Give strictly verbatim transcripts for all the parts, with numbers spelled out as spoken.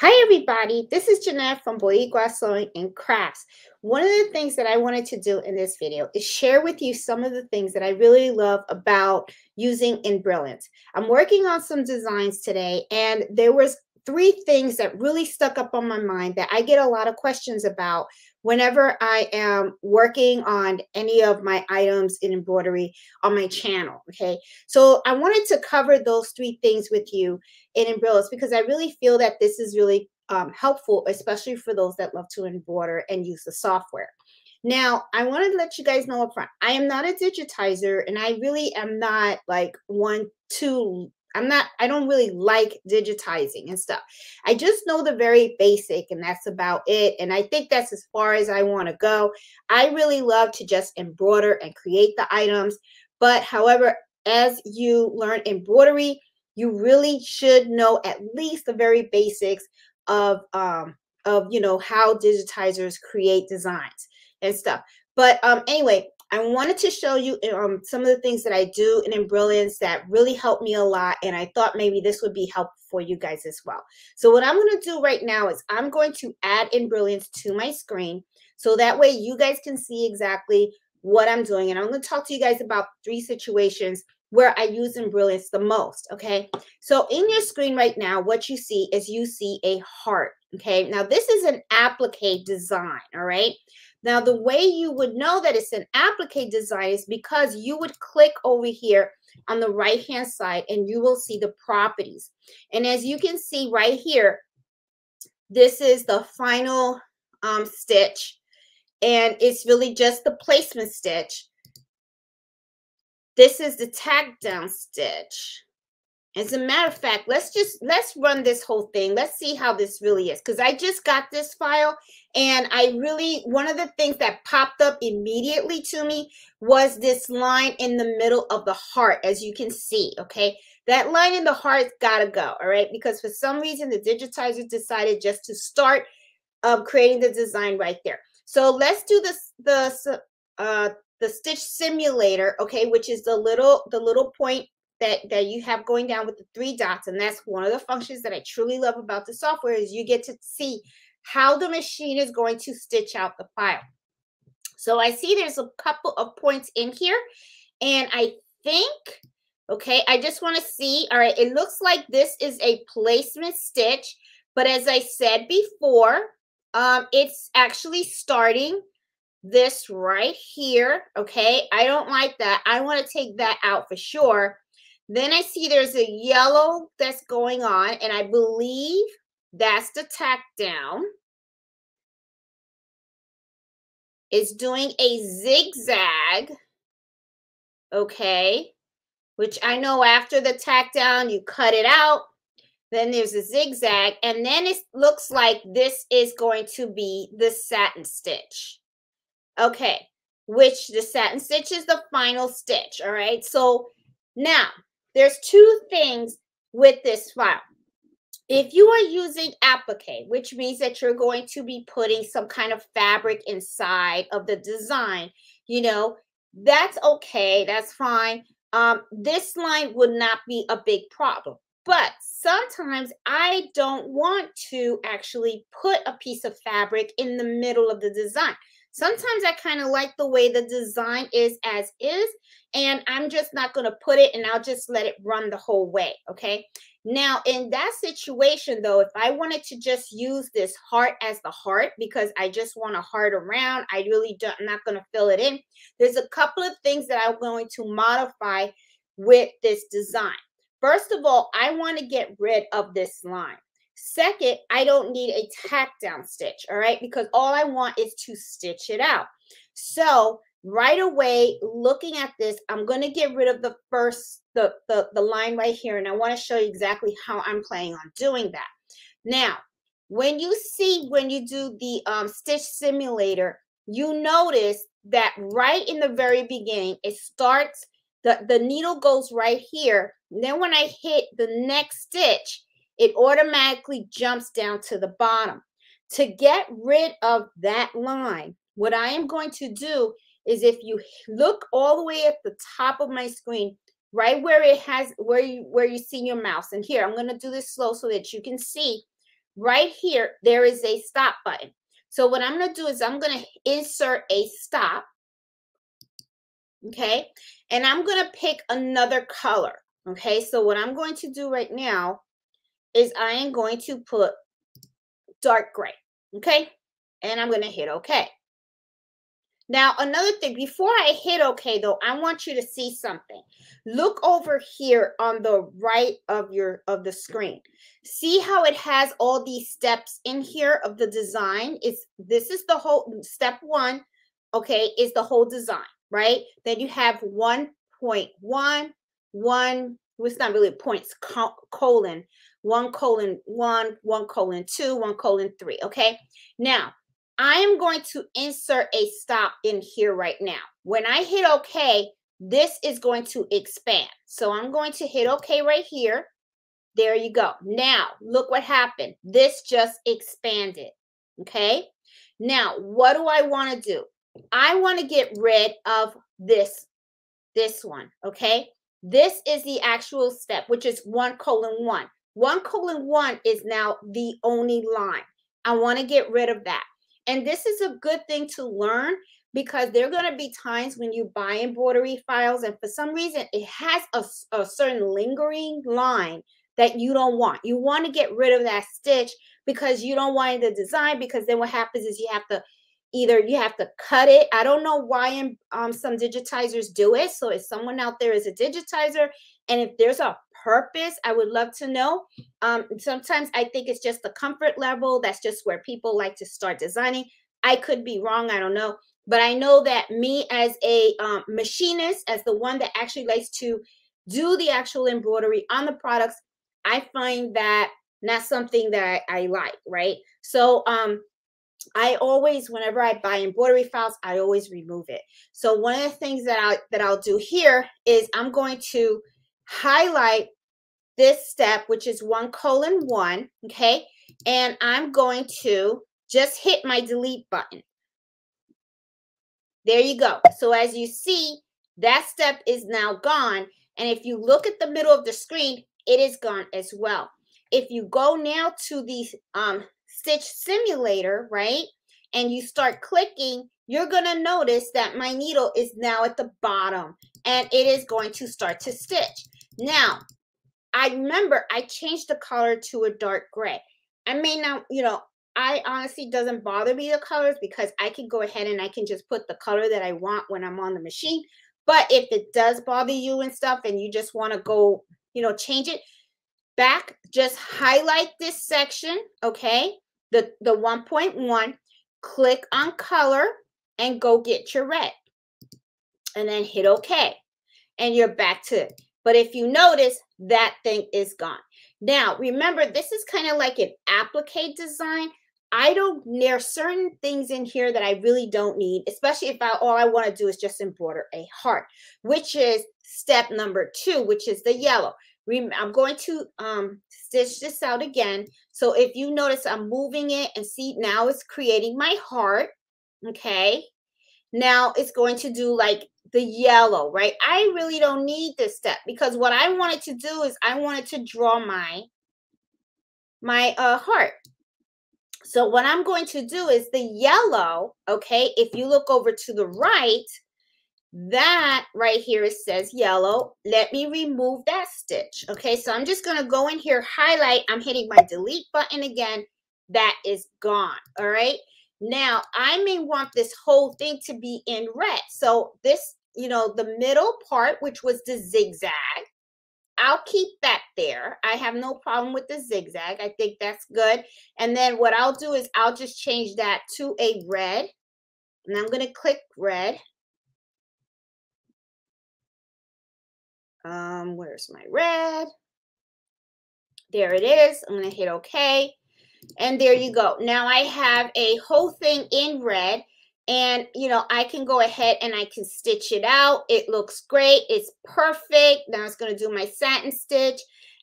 Hi everybody, this is Jeanette from Boigua Sewing and Crafts. One of the things that I wanted to do in this video is share with you some of the things that I really love about using Embrilliance. I'm working on some designs today and there was three things that really stuck up on my mind that I get a lot of questions about whenever I am working on any of my items in embroidery on my channel, okay? So I wanted to cover those three things with you in Embrilliance because I really feel that this is really um, helpful, especially for those that love to embroider and use the software. Now, I want to let you guys know up front, I am not a digitizer and I really am not like one, two, I'm not, I don't really like digitizing and stuff. I just know the very basic and that's about it. And I think that's as far as I want to go. I really love to just embroider and create the items. But however, as you learn embroidery, you really should know at least the very basics of, um, of you know, how digitizers create designs and stuff. But um, anyway, I wanted to show you um, some of the things that I do in Embrilliance that really helped me a lot, and I thought maybe this would be helpful for you guys as well. So what I'm going to do right now is I'm going to add Embrilliance to my screen, so that way you guys can see exactly what I'm doing. And I'm going to talk to you guys about three situations where I use Embrilliance the most, okay? So in your screen right now, what you see is you see a heart, okay? Now this is an applique design, all right? Now, the way you would know that it's an applique design is because you would click over here on the right-hand side and you will see the properties. And as you can see right here, this is the final um, stitch, and it's really just the placement stitch. This is the tack down stitch. As a matter of fact, let's just let's run this whole thing. Let's see how this really is, because I just got this file and I really, one of the things that popped up immediately to me was this line in the middle of the heart, as you can see, okay? That line in the heart's got to go, all right? Because for some reason, the digitizer decided just to start um, creating the design right there. So let's do this, the, uh, the stitch simulator, okay, which is the little, the little point That, that you have going down with the three dots. And that's one of the functions that I truly love about the software is you get to see how the machine is going to stitch out the file. So I see there's a couple of points in here. And I think, okay, I just want to see, all right, it looks like this is a placement stitch. But as I said before, um, it's actually starting this right here, okay? I don't like that. I want to take that out for sure. Then I see there's a yellow that's going on, and I believe that's the tack down. It's doing a zigzag, okay, which I know after the tack down, you cut it out. Then there's a zigzag, and then it looks like this is going to be the satin stitch, okay, which the satin stitch is the final stitch, all right? So now, there's two things with this file. If you are using applique, which means that you're going to be putting some kind of fabric inside of the design, you know, that's okay, that's fine. Um, this line would not be a big problem. But sometimes I don't want to actually put a piece of fabric in the middle of the design. Sometimes I kind of like the way the design is as is, and I'm just not going to put it, and I'll just let it run the whole way, okay? Now, in that situation, though, if I wanted to just use this heart as the heart because I just want a heart around, I really don't, I'm not going to fill it in. There's a couple of things that I'm going to modify with this design. First of all, I want to get rid of this line. Second, I don't need a tack down stitch, all right? Because all I want is to stitch it out. So right away, looking at this, I'm going to get rid of the first, the, the, the line right here. And I want to show you exactly how I'm planning on doing that. Now, when you see, when you do the um, stitch simulator, you notice that right in the very beginning, it starts, the, the needle goes right here. And then when I hit the next stitch, it automatically jumps down to the bottom. To get rid of that line, what I am going to do is if you look all the way at the top of my screen, right where it has, where you, where you see your mouse, and here, I'm gonna do this slow so that you can see, right here, there is a stop button. So what I'm going to do is I'm going to insert a stop. Okay. And I'm going to pick another color. Okay. So what I'm going to do right now is I am going to put dark gray. Okay. And I'm going to hit okay. Now, another thing, before I hit okay, though, I want you to see something. Look over here on the right of your of the screen. See how it has all these steps in here of the design? It's, this is the whole, step one, okay, is the whole design, right? Then you have one point one, one, it's not really points, colon, one colon one, one colon two, one colon three, okay? Now, I am going to insert a stop in here right now. When I hit okay, this is going to expand. So I'm going to hit okay right here. There you go. Now, look what happened. This just expanded, okay? Now, what do I want to do? I want to get rid of this, this one, okay? This is the actual step, which is one colon one. One colon one is now the only line. I want to get rid of that. And this is a good thing to learn, because there are going to be times when you buy embroidery files and for some reason it has a, a certain lingering line that you don't want. You want to get rid of that stitch because you don't want it in the design, because then what happens is you have to either you have to cut it. I don't know why um, some digitizers do it. So if someone out there is a digitizer and if there's a purpose, I would love to know. Um, sometimes I think it's just the comfort level. That's just where people like to start designing. I could be wrong. I don't know. But I know that me as a um, machinist, as the one that actually likes to do the actual embroidery on the products, I find that not something that I, I like, right? So um, I always, whenever I buy embroidery files, I always remove it. So one of the things that, I, that I'll do here is I'm going to highlight this step, which is one colon one, okay? And I'm going to just hit my delete button. There you go. So as you see, that step is now gone. And if you look at the middle of the screen, it is gone as well. If you go now to the um, stitch simulator, right? And you start clicking, you're gonna notice that my needle is now at the bottom and it is going to start to stitch. Now, I remember I changed the color to a dark gray. I may not, you know, I honestly doesn't bother me the colors, because I can go ahead and I can just put the color that I want when I'm on the machine. But if it does bother you and stuff and you just want to go, you know, change it back, just highlight this section, okay? The, the one point one, click on color and go get your red and then hit okay. And you're back to it. But if you notice, that thing is gone. Now, remember, this is kind of like an applique design. I don't, there are certain things in here that I really don't need, especially if I, all I want to do is just embroider a heart, which is step number two, which is the yellow. I'm going to um, stitch this out again. So if you notice, I'm moving it and see, now it's creating my heart. Okay. Now it's going to do like the yellow, right? I really don't need this step, because what I wanted to do is I wanted to draw my, my uh, heart. So what I'm going to do is the yellow, okay? If you look over to the right, that right here, it says yellow. Let me remove that stitch, okay? So I'm just gonna go in here, highlight, I'm hitting my delete button again. That is gone, all right? Now, I may want this whole thing to be in red. So this, you know, the middle part, which was the zigzag, I'll keep that there. I have no problem with the zigzag. I think that's good. And then what I'll do is I'll just change that to a red. And I'm going to click red. Um, where's my red? There it is. I'm going to hit okay. And there you go. Now I have a whole thing in red, and you know, I can go ahead and I can stitch it out. It looks great. It's perfect. Now it's going to do my satin stitch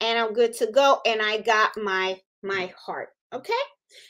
and I'm good to go. And I got my, my heart. Okay.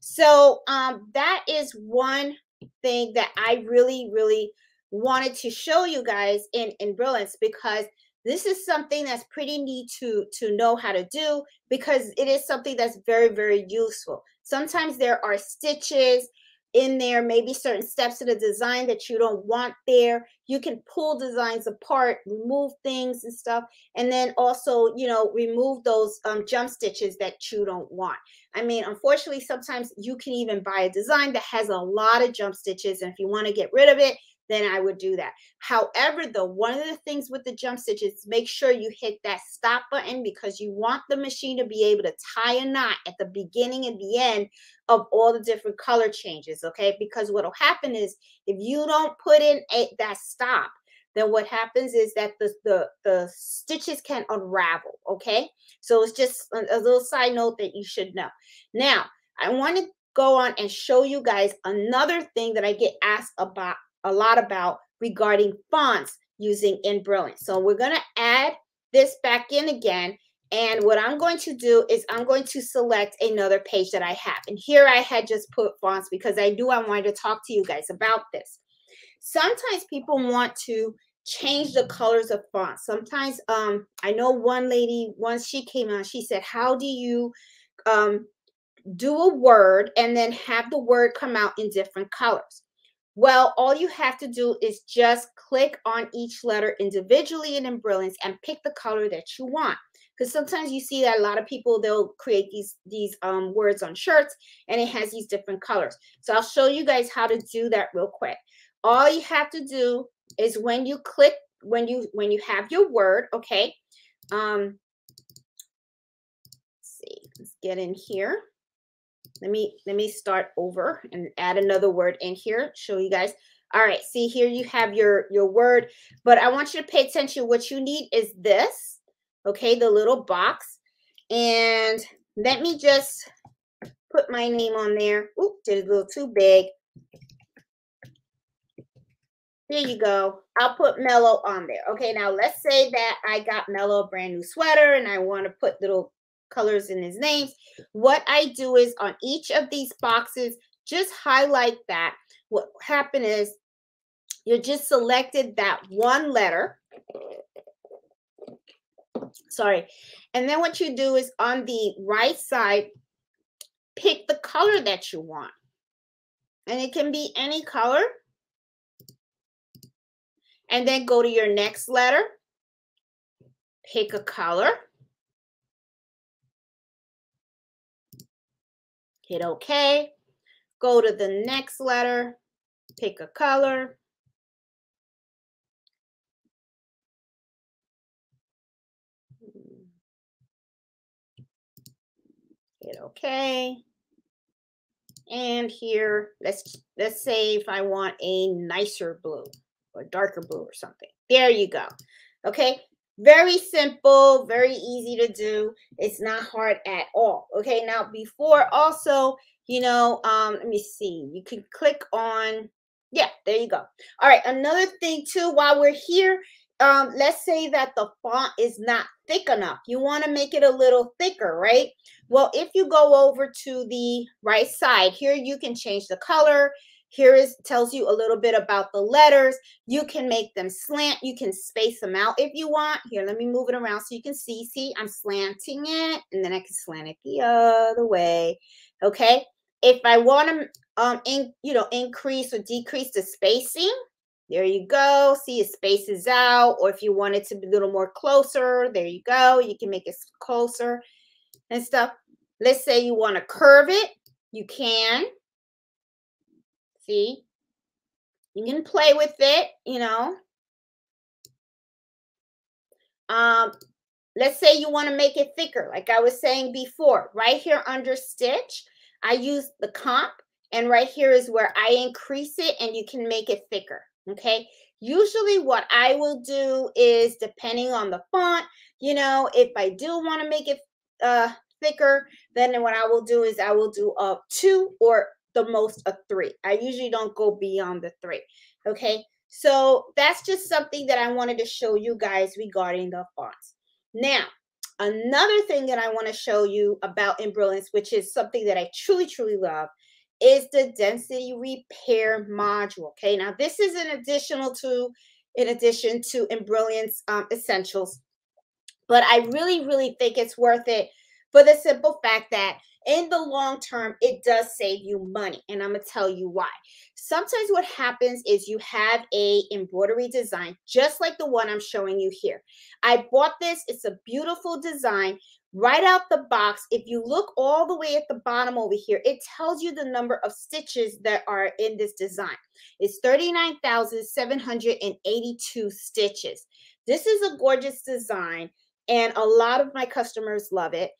So, um, that is one thing that I really, really wanted to show you guys in, in Embrilliance, because This is something that's pretty neat to, to know how to do, because it is something that's very, very useful. Sometimes there are stitches in there, maybe certain steps of the design that you don't want there. You can pull designs apart, remove things and stuff, and then also, you know, remove those um, jump stitches that you don't want. I mean, unfortunately, sometimes you can even buy a design that has a lot of jump stitches, and if you want to get rid of it, then I would do that. However, though, one of the things with the jump stitches, make sure you hit that stop button, because you want the machine to be able to tie a knot at the beginning and the end of all the different color changes, okay? Because what'll happen is, if you don't put in a, that stop, then what happens is that the, the, the stitches can unravel, okay? So it's just a, a little side note that you should know. Now, I want to go on and show you guys another thing that I get asked about a lot about regarding fonts using Embrilliance. So we're going to add this back in again. And what I'm going to do is I'm going to select another page that I have. And here I had just put fonts because I knew I wanted to talk to you guys about this. Sometimes people want to change the colors of fonts. Sometimes um, I know one lady, once she came on, she said, how do you um, do a word and then have the word come out in different colors? Well, all you have to do is just click on each letter individually in Embrilliance and pick the color that you want. Because sometimes you see that a lot of people, they'll create these, these um, words on shirts and it has these different colors. So I'll show you guys how to do that real quick. All you have to do is when you click, when you, when you have your word, okay. Um, let's see, let's get in here. Let me, let me start over and add another word in here, show you guys. All right, see here you have your, your word, but I want you to pay attention. What you need is this, okay, the little box. And let me just put my name on there. Oop, did it a little too big. There you go. I'll put Mello on there. Okay, now let's say that I got Mello a brand new sweater and I want to put little colors in his names. What I do is on each of these boxes, just highlight that. What happened is you just selected that one letter. Sorry. And then what you do is on the right side, pick the color that you want. And it can be any color. And then go to your next letter. Pick a color. Hit OK, go to the next letter, pick a color, hit OK, and here, let's, let's say if I want a nicer blue or darker blue or something, there you go, okay? Very simple, very easy to do. It's not hard at all. Okay, now before also, you know, um, let me see. You can click on, yeah, there you go. All right, another thing too, while we're here, um, let's say that the font is not thick enough. You want to make it a little thicker, right? Well, if you go over to the right side, here you can change the color. Here is tells you a little bit about the letters. You can make them slant. You can space them out if you want. Here, let me move it around so you can see. See, I'm slanting it, and then I can slant it the other way. Okay. If I want to, um, in, you know, increase or decrease the spacing, there you go. See, it spaces out. Or if you want it to be a little more closer, there you go. You can make it closer and stuff. Let's say you want to curve it. You can. See, you can play with it, you know. Um, let's say you want to make it thicker, like I was saying before. Right here under stitch, I use the comp, and right here is where I increase it, and you can make it thicker, okay? Usually what I will do is, depending on the font, you know, if I do want to make it uh, thicker, then what I will do is I will do a two or the most a three. I usually don't go beyond the three. Okay. So that's just something that I wanted to show you guys regarding the fonts. Now, another thing that I want to show you about Embrilliance, which is something that I truly, truly love, is the Density Repair module. Okay. Now this is an additional to in addition to Embrilliance um, Essentials. But I really, really think it's worth it for the simple fact that in the long term, it does save you money. And I'm going to tell you why. Sometimes what happens is you have a embroidery design, just like the one I'm showing you here. I bought this. It's a beautiful design right out the box. If you look all the way at the bottom over here, it tells you the number of stitches that are in this design. It's thirty-nine thousand seven hundred eighty-two stitches. This is a gorgeous design, and a lot of my customers love it.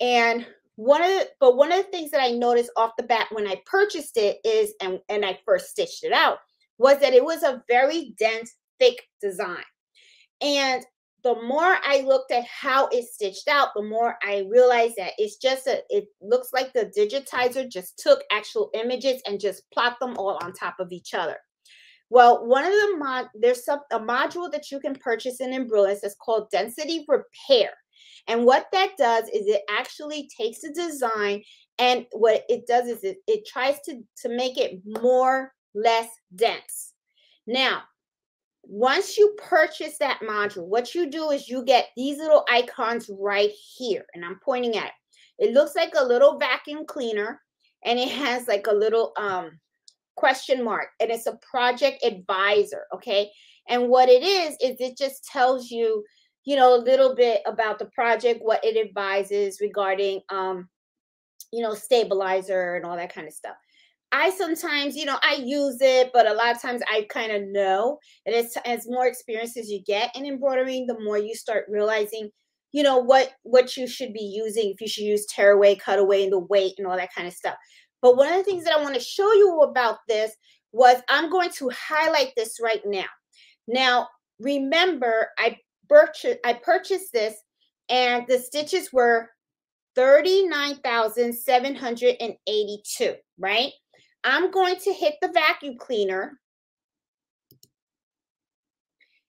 And One of the, but one of the things that I noticed off the bat when I purchased it is, and, and I first stitched it out, was that it was a very dense, thick design. And the more I looked at how it stitched out, the more I realized that it's just a, it looks like the digitizer just took actual images and just plopped them all on top of each other. Well, one of the mod, there's some, a module that you can purchase in Embrilliance that's called Density Repair. And what that does is it actually takes the design, and what it does is it, it tries to, to make it more, less dense. Now, once you purchase that module, what you do is you get these little icons right here. And I'm pointing at it. It looks like a little vacuum cleaner, and it has like a little um, question mark, and it's a project advisor. Okay. And what it is, is it just tells you, you know, a little bit about the project, what it advises regarding, um, you know, stabilizer and all that kind of stuff. I sometimes, you know, I use it, but a lot of times I kind of know. And it's, as more experiences you get in embroidering, the more you start realizing, you know, what, what you should be using, if you should use tearaway, cutaway, and the weight and all that kind of stuff. But one of the things that I want to show you about this was I'm going to highlight this right now. Now, remember, I I purchased this, and the stitches were thirty-nine thousand seven hundred eighty-two, right? I'm going to hit the vacuum cleaner.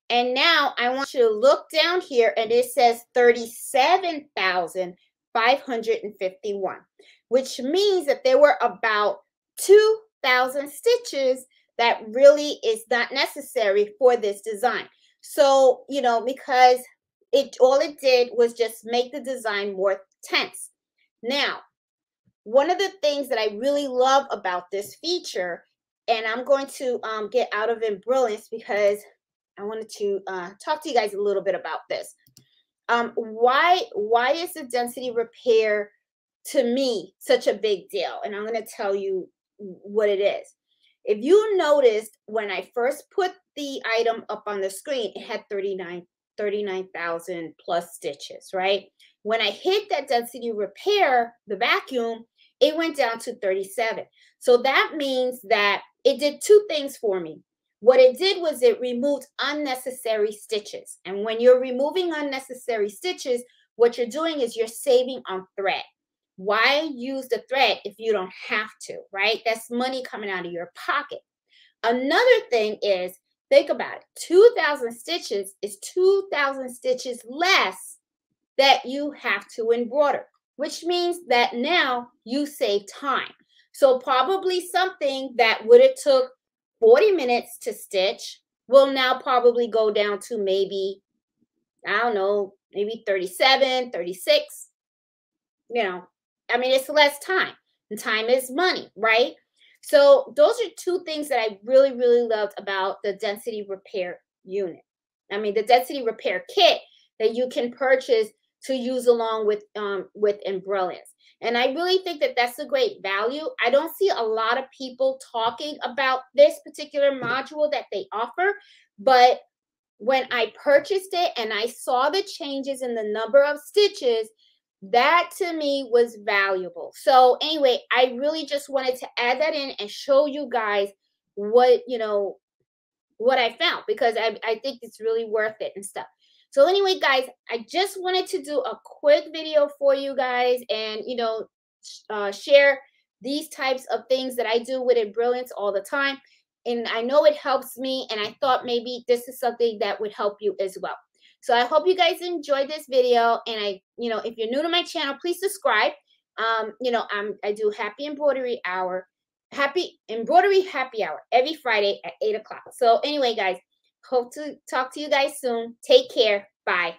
And now I want you to look down here, and it says thirty-seven thousand five hundred fifty-one, which means that there were about two thousand stitches that really is not necessary for this design. So, you know, because it all it did was just make the design more tense. Now, one of the things that I really love about this feature, and I'm going to um, get out of Embrilliance because I wanted to uh, talk to you guys a little bit about this. Um, why, why is the density repair to me such a big deal? And I'm going to tell you what it is. If you noticed, when I first put the item up on the screen, it had thirty-nine thousand plus stitches, right? When I hit that density repair, the vacuum, it went down to thirty-seven. So that means that it did two things for me. What it did was it removed unnecessary stitches. And when you're removing unnecessary stitches, what you're doing is you're saving on thread. Why use the thread if you don't have to, right? That's money coming out of your pocket. Another thing is, think about it, two thousand stitches is two thousand stitches less that you have to embroider, which means that now you save time. So probably something that would have took forty minutes to stitch will now probably go down to maybe, I don't know, maybe thirty-seven, thirty-six, you know. I mean, it's less time, and time is money, right? So those are two things that I really, really loved about the density repair unit. I mean, the density repair kit that you can purchase to use along with um, with Embrilliance. And I really think that that's a great value. I don't see a lot of people talking about this particular module that they offer, but when I purchased it and I saw the changes in the number of stitches, that to me was valuable. So anyway, I really just wanted to add that in and show you guys what, you know, what I found, because I, I think it's really worth it and stuff. So anyway, guys, I just wanted to do a quick video for you guys and, you know, uh, share these types of things that I do with Embrilliance all the time. And I know it helps me, and I thought maybe this is something that would help you as well. So I hope you guys enjoyed this video, and I, you know, if you're new to my channel, please subscribe. Um, you know, I'm I do happy embroidery hour, happy embroidery happy hour every Friday at eight o'clock. So anyway, guys, Hope to talk to you guys soon. Take care. Bye.